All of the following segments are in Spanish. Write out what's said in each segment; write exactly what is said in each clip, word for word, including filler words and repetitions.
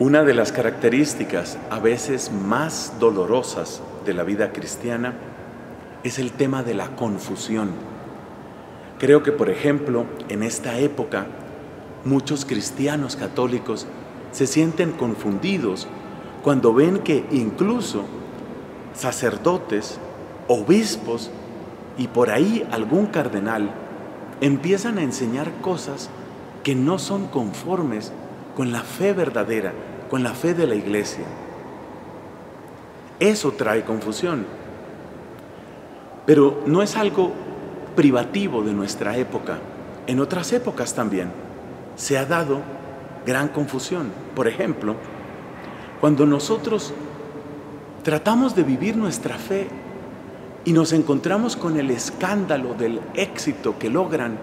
Una de las características a veces más dolorosas de la vida cristiana es el tema de la confusión. Creo que, por ejemplo, en esta época, muchos cristianos católicos se sienten confundidos cuando ven que incluso sacerdotes, obispos y por ahí algún cardenal empiezan a enseñar cosas que no son conformes con la fe verdadera, con la fe de la Iglesia. Eso trae confusión. Pero no es algo privativo de nuestra época. En otras épocas también se ha dado gran confusión. Por ejemplo, cuando nosotros tratamos de vivir nuestra fe y nos encontramos con el escándalo del éxito que logran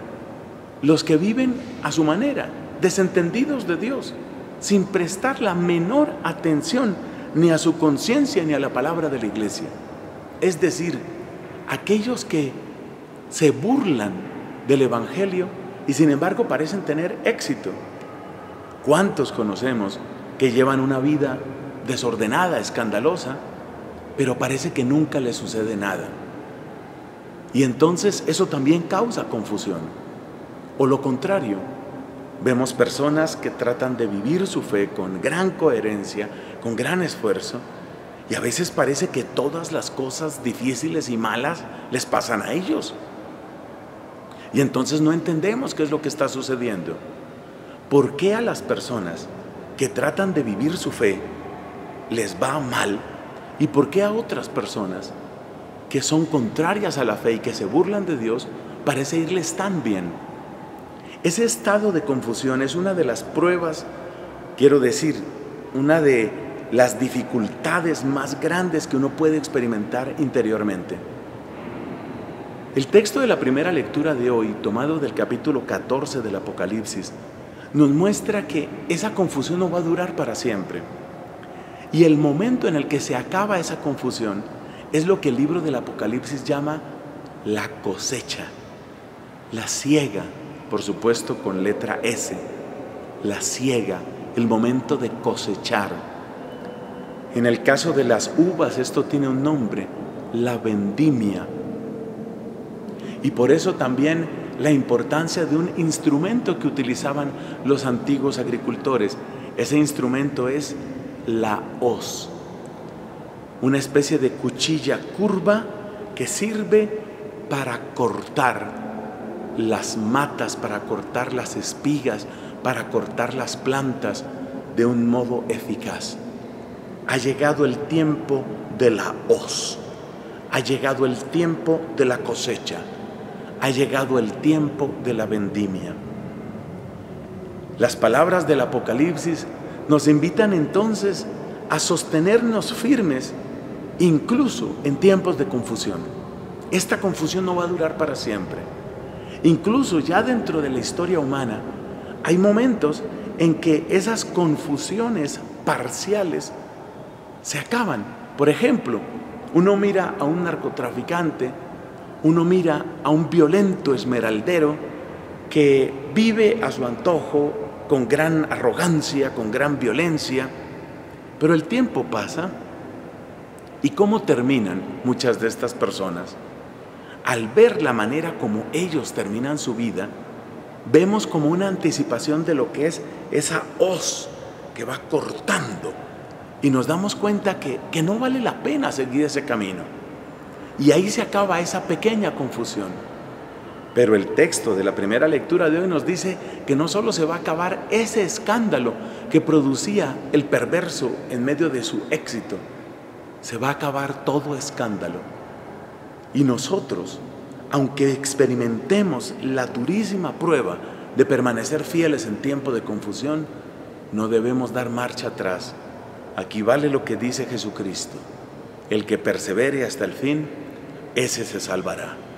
los que viven a su manera, desentendidos de Dios, sin prestar la menor atención ni a su conciencia ni a la palabra de la Iglesia. Es decir, aquellos que se burlan del Evangelio y sin embargo parecen tener éxito. ¿Cuántos conocemos que llevan una vida desordenada, escandalosa, pero parece que nunca les sucede nada? Y entonces eso también causa confusión. O lo contrario, vemos personas que tratan de vivir su fe con gran coherencia, con gran esfuerzo, y a veces parece que todas las cosas difíciles y malas les pasan a ellos. Y entonces no entendemos qué es lo que está sucediendo. ¿Por qué a las personas que tratan de vivir su fe les va mal? ¿Y por qué a otras personas que son contrarias a la fe y que se burlan de Dios parece irles tan bien? Ese estado de confusión es una de las pruebas, quiero decir, una de las dificultades más grandes que uno puede experimentar interiormente. El texto de la primera lectura de hoy, tomado del capítulo catorce del Apocalipsis, nos muestra que esa confusión no va a durar para siempre. Y el momento en el que se acaba esa confusión es lo que el libro del Apocalipsis llama la cosecha, la siega. Por supuesto con letra S, la siega, el momento de cosechar. En el caso de las uvas esto tiene un nombre, la vendimia. Y por eso también la importancia de un instrumento que utilizaban los antiguos agricultores. Ese instrumento es la hoz, una especie de cuchilla curva que sirve para cortar las matas, para cortar las espigas, para cortar las plantas de un modo eficaz. Ha llegado el tiempo de la hoz, ha llegado el tiempo de la cosecha, ha llegado el tiempo de la vendimia. Las palabras del Apocalipsis nos invitan entonces a sostenernos firmes incluso en tiempos de confusión. Esta confusión no va a durar para siempre. Incluso ya dentro de la historia humana hay momentos en que esas confusiones parciales se acaban. Por ejemplo, uno mira a un narcotraficante, uno mira a un violento esmeraldero que vive a su antojo con gran arrogancia, con gran violencia, pero el tiempo pasa. ¿Y cómo terminan muchas de estas personas? Al ver la manera como ellos terminan su vida, vemos como una anticipación de lo que es esa hoz que va cortando y nos damos cuenta que, que no vale la pena seguir ese camino. Y ahí se acaba esa pequeña confusión. Pero el texto de la primera lectura de hoy nos dice que no solo se va a acabar ese escándalo que producía el perverso en medio de su éxito, se va a acabar todo escándalo. Y nosotros, aunque experimentemos la durísima prueba de permanecer fieles en tiempo de confusión, no debemos dar marcha atrás. Aquí vale lo que dice Jesucristo: el que persevere hasta el fin, ese se salvará.